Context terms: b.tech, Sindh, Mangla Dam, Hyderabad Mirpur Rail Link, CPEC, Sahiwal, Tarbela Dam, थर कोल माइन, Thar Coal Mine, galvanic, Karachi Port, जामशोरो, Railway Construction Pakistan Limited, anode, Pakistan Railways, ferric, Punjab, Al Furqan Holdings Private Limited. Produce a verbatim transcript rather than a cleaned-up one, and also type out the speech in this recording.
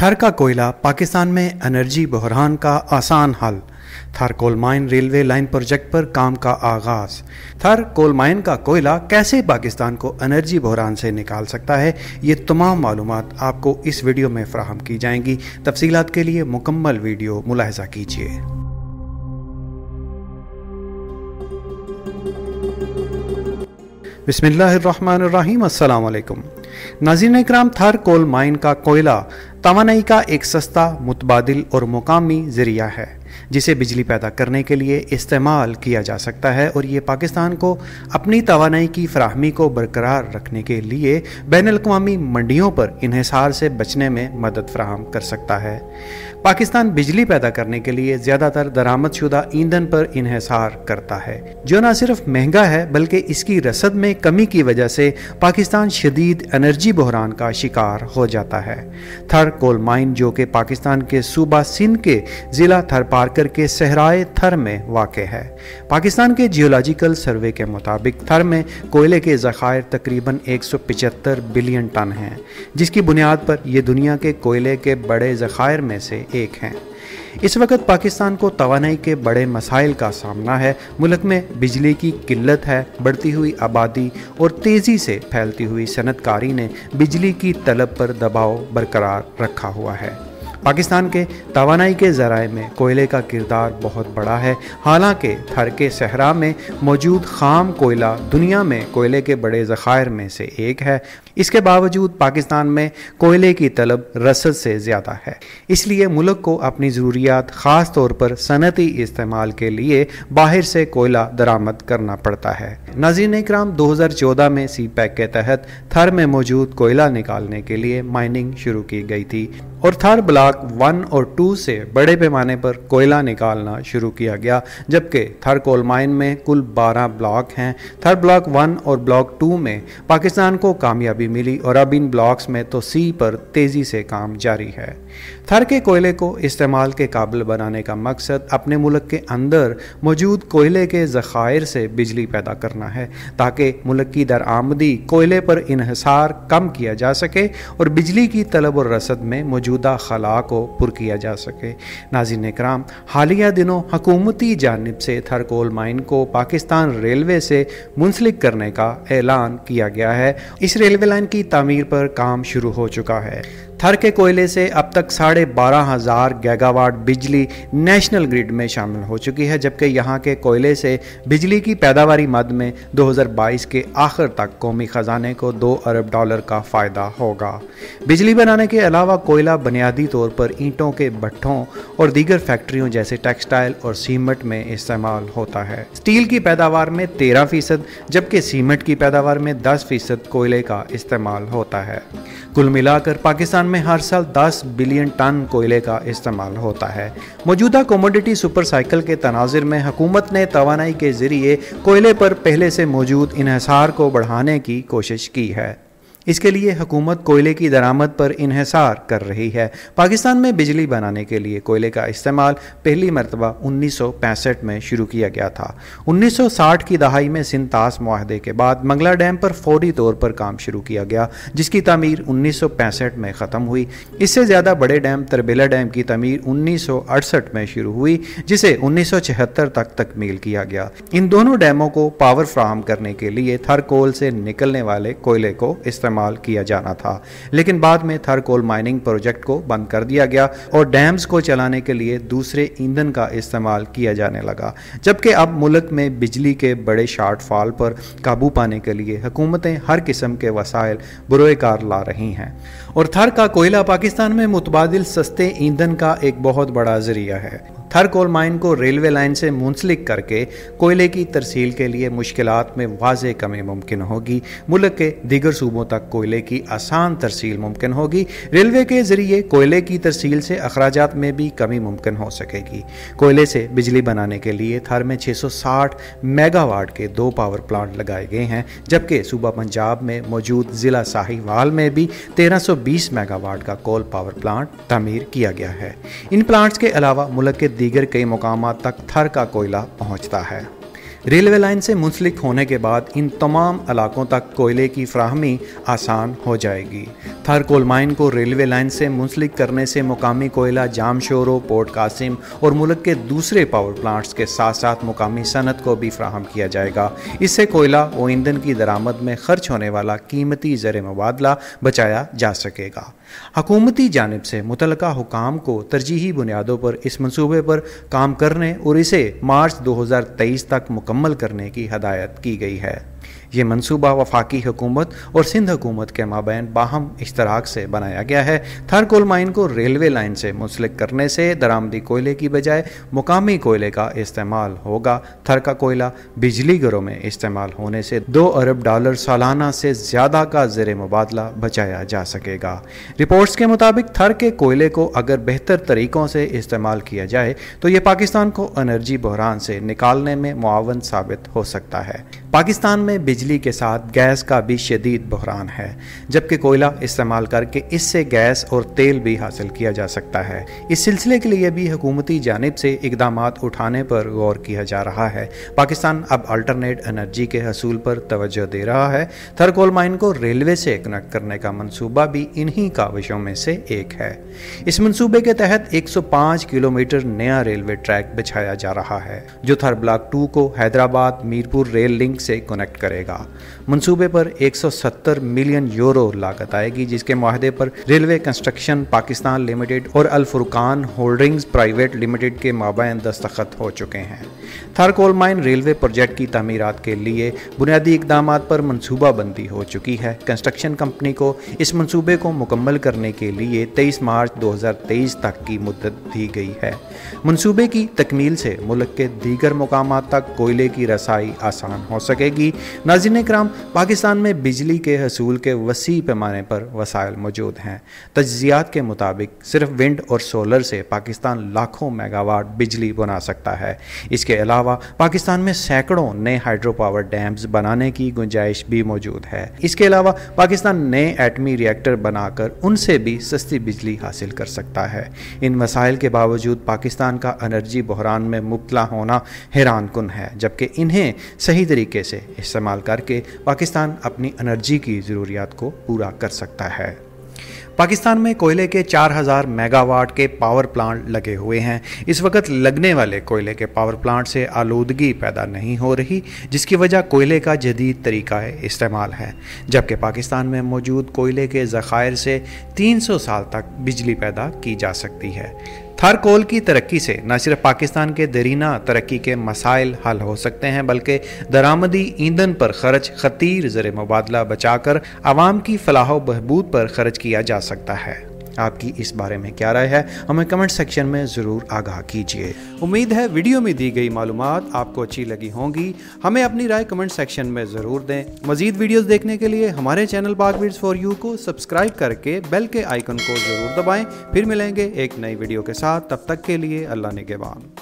थर का कोयला पाकिस्तान में एनर्जी बहरान का आसान हल। थर कोल माइन railway line project पर काम का आगाज। थर कोल माइन का कोयला कैसे पाकिस्तान को एनर्जी बहरान से निकाल सकता है, ये तमाम मालूमात आपको इस वीडियो में फ्राहम की जाएंगी। तफसीलात के लिए मुकम्मल वीडियो मुलाहिजा कीजिए। बिस्मिल्लाहिर्रहमानिर्रहीम, अस्सलाम वालेकुम नाज़रीन इकराम। थर कोल माइन का कोयला तवानाई का एक सस्ता, मुतबादिल और मुकामी ज़रिया है जिसे बिजली पैदा करने के लिए इस्तेमाल किया जा सकता है, और ये पाकिस्तान को अपनी तवानाई की फराहमी को बरकरार रखने के लिए बैनुल-अक़वामी मंडियों पर इन्हिसार से बचने में मदद फराहम कर सकता है। पाकिस्तान बिजली पैदा करने के लिए ज़्यादातर दरामदशुदा ईंधन पर इन्हिसार करता है, जो न सिर्फ महंगा है बल्कि इसकी रसद में कमी की वजह से पाकिस्तान शदीद एनर्जी बहरान का शिकार हो जाता है। थर कोल माइन, जो कि पाकिस्तान के सूबा सिंध के ज़िला थर पारकर के सहराए थर में वाक़ है। पाकिस्तान के जियोलॉजिकल सर्वे के मुताबिक थर में कोयले के ज़खायर तकरीबन एक सौ पचहत्तर बिलियन टन हैं, जिसकी बुनियाद पर यह दुनिया के कोयले के बड़े ज़खायर में से एक हैं। इस वक्त पाकिस्तान को तवानाई के बड़े मसाइल का सामना है। मुल्क में बिजली की किल्लत है। बढ़ती हुई आबादी और तेज़ी से फैलती हुई सनतकारी ने बिजली की तलब पर दबाव बरकरार रखा हुआ है। पाकिस्तान के तवानाई के ज़राए में कोयले का किरदार बहुत बड़ा है। हालांकि थर के सहरा में मौजूद खाम कोयला दुनिया में कोयले के बड़े ज़खायर में से एक है, इसके बावजूद पाकिस्तान में कोयले की तलब रसद से ज़्यादा है। इसलिए मुल्क को अपनी ज़रूरियात, ख़ास तौर पर सनती इस्तेमाल के लिए बाहर से कोयला दरामद करना पड़ता है। नाज़रीन इकराम, दो हज़ार चौदह में सीपैक के तहत थर में मौजूद कोयला निकालने के लिए माइनिंग शुरू की गई थी और थर ब्लॉक वन और टू से बड़े पैमाने पर कोयला निकालना शुरू किया गया, जबकि थर कोल माइन में कुल बारह ब्लॉक हैं। थर ब्लॉक वन और ब्लॉक टू में पाकिस्तान को कामयाबी मिली और अब इन ब्लॉक्स में तो सी पर तेज़ी से काम जारी है। थर के कोयले को इस्तेमाल के काबिल बनाने का मकसद अपने मुल्क के अंदर मौजूद कोयले के ज़खायर से बिजली पैदा करना है, ताकि मुल्क की दरआमदी कोयले पर इन्हिसार कम किया जा सके और बिजली की तलब और रसद में मौजूदा खला को पुर किया जा सके। नाज़रीन इकराम, हालिया दिनों हकूमती जानिब से थर कोल माइन को पाकिस्तान रेलवे से मुंसलिक करने का ऐलान किया गया है। इस रेलवे लाइन की तामीर पर काम शुरू हो चुका है। थर के कोयले से अब तक साढ़े बारह हज़ार गीगावाट बिजली नेशनल ग्रिड में शामिल हो चुकी है, जबकि यहाँ के कोयले से बिजली की पैदावारी मद में दो हज़ार बाईस के आखिर तक कौमी ख़जाने को दो अरब डॉलर का फ़ायदा होगा। बिजली बनाने के अलावा कोयला बुनियादी तौर पर ईंटों के भट्ठों और दीगर फैक्ट्रियों जैसे टेक्सटाइल और सीमेंट में इस्तेमाल होता है। स्टील की पैदावार में तेरह फीसद, जबकि सीमेंट की पैदावार में दस फीसद कोयले का इस्तेमाल होता है। कुल मिलाकर पाकिस्तान में हर साल दस बिलियन टन कोयले का इस्तेमाल होता है। मौजूदा कमोडिटी सुपर साइकिल के तनाज़ुर में हुकूमत ने तवानाई के ज़रिए कोयले पर पहले से मौजूद इन्हिसार को बढ़ाने की कोशिश की है। इसके लिए हुकूमत कोयले की दरामद पर इन्हिसार कर रही है। पाकिस्तान में बिजली बनाने के लिए कोयले का इस्तेमाल पहली मरतबा उन्नीस सौ पैंसठ में शुरू किया गया था। उन्नीस सौ साठ की दहाई में सिंध तास मुआहदे के बाद मंगला डैम पर फौरी तौर पर काम शुरू किया गया, जिसकी तामीर उन्नीस सौ पैंसठ में ख़त्म हुई। इससे ज़्यादा बड़े डैम तरबेला डैम की तमीर उन्नीस सौ अड़सठ में शुरू हुई, जिसे उन्नीस सौ छिहत्तर तक तकमील किया गया। इन दोनों डैमों को पावर फ्राहम करने के लिए थर कोल से निकलने वाले कोयले को इस्तेमाल किया जाना था, लेकिन बाद में थर कोल माइनिंग प्रोजेक्ट को बंद कर दिया गया और डैम्स को चलाने के लिए दूसरे ईंधन का इस्तेमाल किया जाने लगा। जबकि अब मुल्क में बिजली के बड़े शॉर्टफॉल पर काबू पाने के लिए हुकूमतें हर किस्म के वसाइल बरोएकार ला रही हैं और थर का कोयला पाकिस्तान में मुतबादिल सस्ते ईंधन का एक बहुत बड़ा जरिया है। थर कोल माइन को रेलवे लाइन से मुंसलिक करके कोयले की तरसील के लिए मुश्किलात में वाज़े कमी मुमकिन होगी। मुल्क के दीगर सूबों तक कोयले की आसान तरसील मुमकिन होगी। रेलवे के ज़रिए कोयले की तरसील से अखराजात में भी कमी मुमकिन हो सकेगी। कोयले से बिजली बनाने के लिए थर में छह सौ साठ मेगावाट के दो पावर प्लांट लगाए गए हैं, जबकि सूबा पंजाब में मौजूद ज़िला साहिवाल में भी तेरह सौ बीस मेगावाट का कोल पावर प्लांट तमीर किया गया है। इन प्लांट्स के अलावा मुल्क के दीगर कई मुकामात तक थर का कोयला पहुंचता है। रेलवे लाइन से मुंसलिक होने के बाद इन तमाम इलाकों तक कोयले की फ्राहमी आसान हो जाएगी। थार कोल माइन को रेलवे लाइन से मुंसलिक करने से मुकामी कोयला जामशोरो, पोर्ट कासिम और मुल्क के दूसरे पावर प्लांट्स के साथ साथ मुकामी सनत को भी फ्राहम किया जाएगा। इससे कोयला और ईंधन की दरामद में खर्च होने वाला कीमती ज़र मुबादला बचाया जा सकेगा। हकूमती जानिब से मुतलका हुकाम को तरजीही बुनियादों पर इस मनसूबे पर काम करने और इसे मार्च दो हज़ार तेईस तक मुकम्मल करने की हदायत की गई है। ये मनसूबा वफाकी हुकूमत और सिंध हुकूमत के माबैन बाहम इश्तराक से बनाया गया है। थार कोल माइन को रेलवे लाइन से मुंसलिक करने से दरामदी कोयले की बजाय मुकामी कोयले का इस्तेमाल होगा। थर का कोयला बिजली घरों में इस्तेमाल होने से दो अरब डॉलर सालाना से ज़्यादा का ज़र मुबादला बचाया जा सकेगा। रिपोर्ट्स के मुताबिक थर के कोयले को अगर बेहतर तरीक़ों से इस्तेमाल किया जाए तो यह पाकिस्तान को एनर्जी बहरान से निकालने में मुआवन साबित हो सकता है। पाकिस्तान में बिजली के साथ गैस का भी शदीद बहरान है, जबकि कोयला इस्तेमाल करके इससे गैस और तेल भी हासिल किया जा सकता है। इस सिलसिले के लिए भी हुकूमती जानिब से इकदामात उठाने पर गौर किया जा रहा है। पाकिस्तान अब अल्टरनेट एनर्जी के हसूल पर तवज्जो दे रहा है। थर कोल माइन को रेलवे से कनेक्ट करने का मनसूबा भी इन्हीं काविशों में से एक है। इस मनसूबे के तहत एक सौ पाँच किलोमीटर नया रेलवे ट्रैक बिछाया जा रहा है जो थर ब्लॉक टू को हैदराबाद मीरपुर रेल लिंक से कनेक्ट करेगा। मंसूबे पर एक सौ सत्तर मिलियन यूरो लागत आएगी, जिसके मुआहदे पर रेलवे कंस्ट्रक्शन पाकिस्तान लिमिटेड और Al Furqan holdings private limited के माबैन दस्तखत हो चुके हैं। Thar coal mine railway project की तामीरात के लिए बुनियादी इकदामात पर मनसूबा बंदी हो चुकी है। कंस्ट्रक्शन कंपनी को इस मनसूबे को मुकम्मल करने के लिए तेईस मार्च दो हज़ार तेईस तक की मुद्दत दी गई है। मनसूबे की तकमील से मुल्क के दीगर मुकामात तक कोयले की रसाई आसान हो सकेगी। नाज़रीन इकराम, पाकिस्तान में बिजली के हसूल के वसी पैमाने पर वसाइल मौजूद हैं। तज्जियात के मुताबिक सिर्फ विंड और सोलर से पाकिस्तान लाखों मेगावाट बिजली बना सकता है। इसके अलावा पाकिस्तान में सैकड़ों नए हाइड्रो पावर डैम्स बनाने की गुंजाइश भी मौजूद है। इसके अलावा पाकिस्तान नए एटमी रिएक्टर बनाकर उनसे भी सस्ती बिजली हासिल कर सकता है। इन मसाइल के बावजूद पाकिस्तान का एनर्जी बहरान में मुब्तला होना हैरानकुन है, जबकि इन्हें सही तरीके से इस्तेमाल करके पाकिस्तान अपनी एनर्जी की ज़रूरियात को पूरा कर सकता है। पाकिस्तान में कोयले के चार हज़ार मेगावाट के पावर प्लांट लगे हुए हैं। इस वक्त लगने वाले कोयले के पावर प्लांट से आलूदगी पैदा नहीं हो रही, जिसकी वजह कोयले का जदीद तरीका इस्तेमाल है, जबकि पाकिस्तान में मौजूद कोयले के ज़खायर से तीन सौ साल तक बिजली पैदा की जा सकती है। थार कोल की तरक्की से न सिर्फ पाकिस्तान के दरीना तरक्की के मसाइल हल हो सकते हैं, बल्कि दरामदी ईंधन पर खर्च खतीर ज़र मुबादला बचाकर आवाम की फलाहो बहबूद पर खर्च किया जा सकता है। आपकी इस बारे में क्या राय है, हमें कमेंट सेक्शन में ज़रूर आगाह कीजिए। उम्मीद है वीडियो में दी गई मालूमात आपको अच्छी लगी होंगी। हमें अपनी राय कमेंट सेक्शन में ज़रूर दें। मज़ीद वीडियोस देखने के लिए हमारे चैनल pakvids फोर यू को सब्सक्राइब करके बेल के आइकन को ज़रूर दबाएँ। फिर मिलेंगे एक नई वीडियो के साथ, तब तक के लिए अल्लाह निगहबान।